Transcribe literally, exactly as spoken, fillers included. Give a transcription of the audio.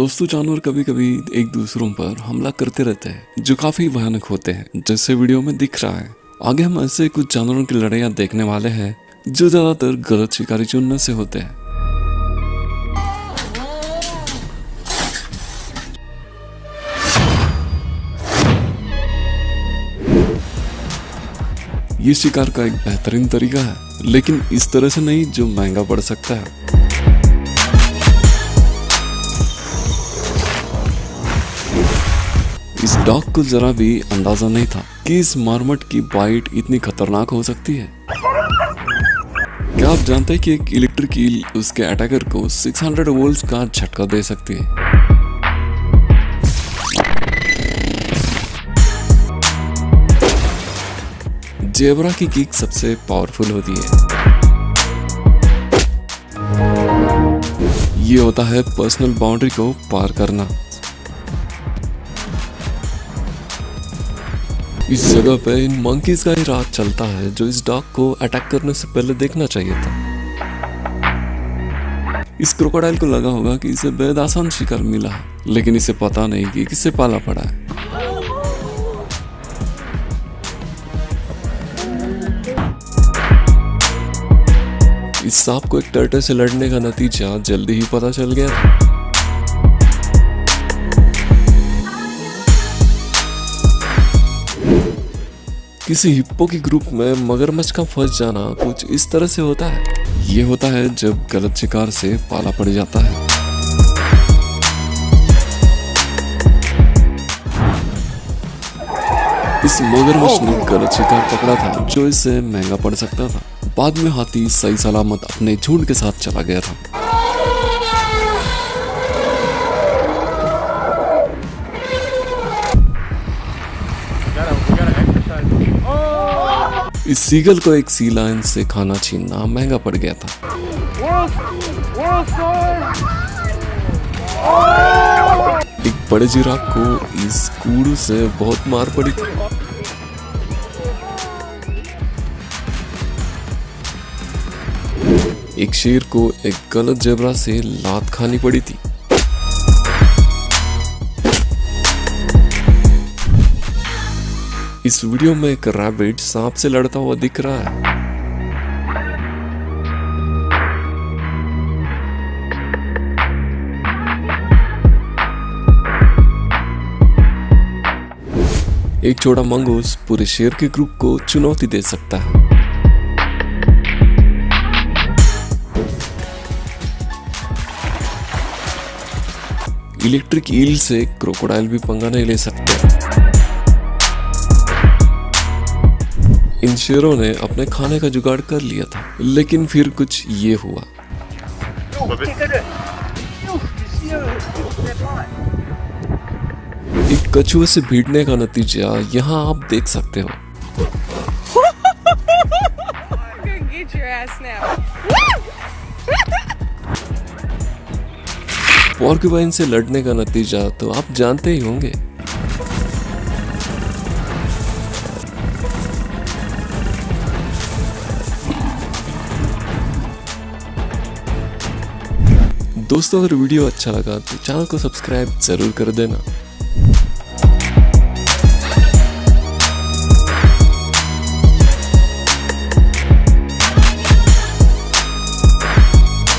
दोस्तों, जानवर कभी कभी एक दूसरों पर हमला करते रहते हैं जो काफी भयानक होते हैं, जैसे वीडियो में दिख रहा है। आगे हम ऐसे कुछ जानवरों की लड़ाइयाँ देखने वाले हैं जो ज्यादातर गलत शिकारी चुनने से होते हैं। ये शिकार का एक बेहतरीन तरीका है, लेकिन इस तरह से नहीं जो महंगा पड़ सकता है। इस डॉग को जरा भी अंदाजा नहीं था कि इस मार्मट की बाइट इतनी खतरनाक हो सकती है। क्या आप जानते हैं कि एक इलेक्ट्रिक ईल उसके अटैकर को छह सौ वोल्ट्स का झटका दे सकती है। जेब्रा की किक सबसे पावरफुल होती है। ये होता है पर्सनल बाउंड्री को पार करना। इस जगह पे इन मंकीज का ही राज चलता है जो इस डॉग को अटैक करने से पहले देखना चाहिए था। इस क्रोकोडाइल को लगा होगा कि इसे बेहद आसान शिकार मिला है, लेकिन इसे पता नहीं कि किसे पाला पड़ा है। इस सांप को एक टर्टल से लड़ने का नतीजा जल्दी ही पता चल गया था। किसी हिप्पो के ग्रुप में मगरमच्छ का फंस जाना कुछ इस तरह से होता है। ये होता है जब गलत शिकार से पाला पड़ जाता है। इस मगरमच्छ ने गलत शिकार पकड़ा था जो इसे महंगा पड़ सकता था। बाद में हाथी सही सलामत अपने झुंड के साथ चला गया था। इस सीगल को एक सी लायन से खाना छीनना महंगा पड़ गया था। एक बड़े जिराफ को इस कूड़ू से बहुत मार पड़ी थी। एक शेर को एक गलत जेब्रा से लात खानी पड़ी थी। इस वीडियो में एक रैबिट सांप से लड़ता हुआ दिख रहा है। एक छोटा मंगूस पूरे शेर के ग्रुप को चुनौती दे सकता है। इलेक्ट्रिक ईल से क्रोकोडाइल भी पंगा नहीं ले सकते। इन शेरों ने अपने खाने का जुगाड़ कर लिया था, लेकिन फिर कुछ ये हुआ। एक कछुए से भीड़ने का नतीजा यहाँ आप देख सकते हो। पॉर्क्यूपाइन से लड़ने का नतीजा तो आप जानते ही होंगे। दोस्तों, अगर वीडियो अच्छा लगा तो चैनल को सब्सक्राइब जरूर कर देना।